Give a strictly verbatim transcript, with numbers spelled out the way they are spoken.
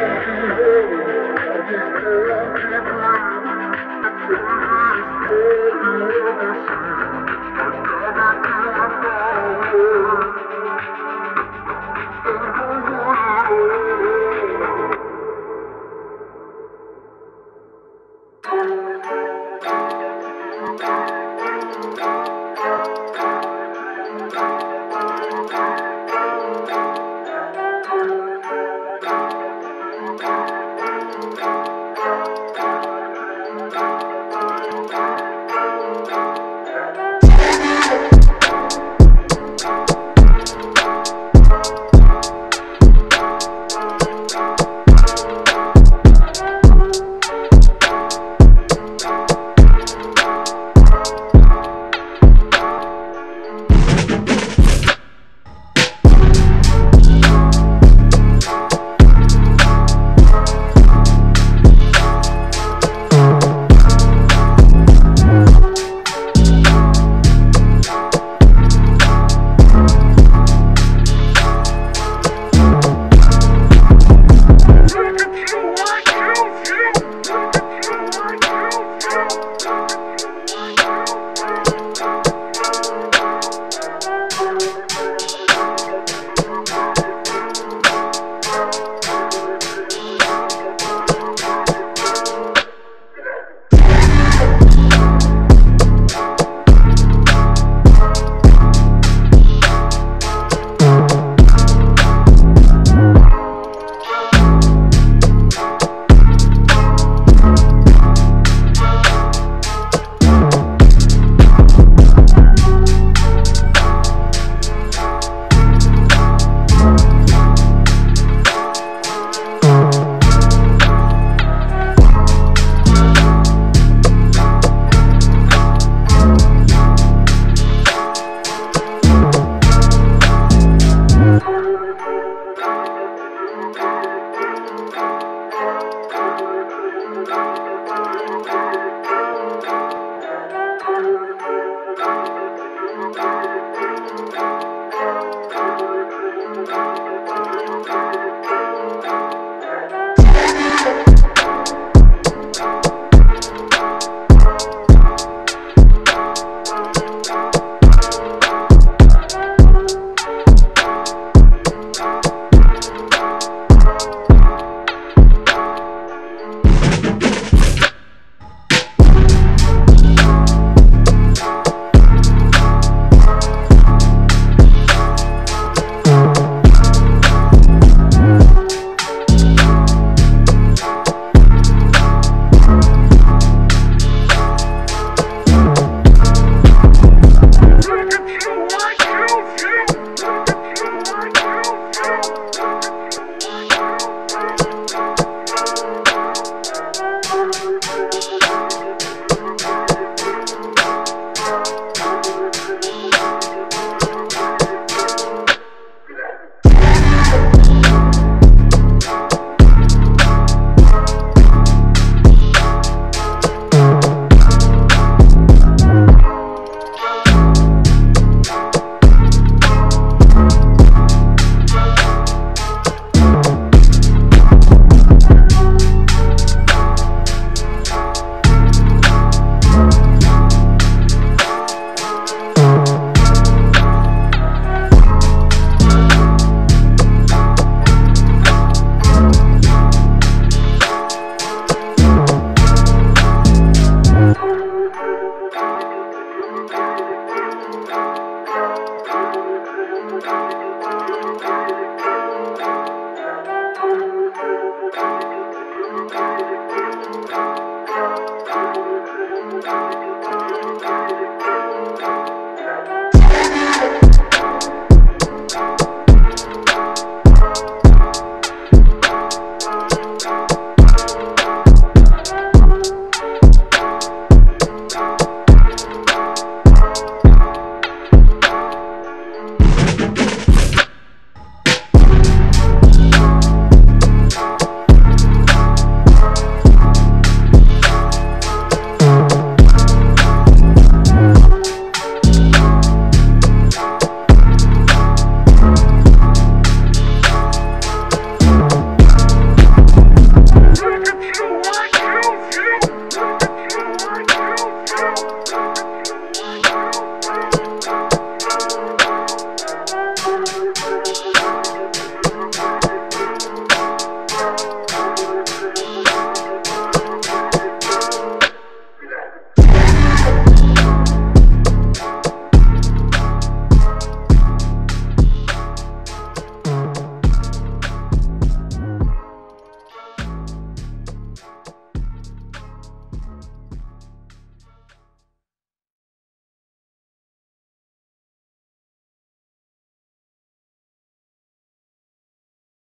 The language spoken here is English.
I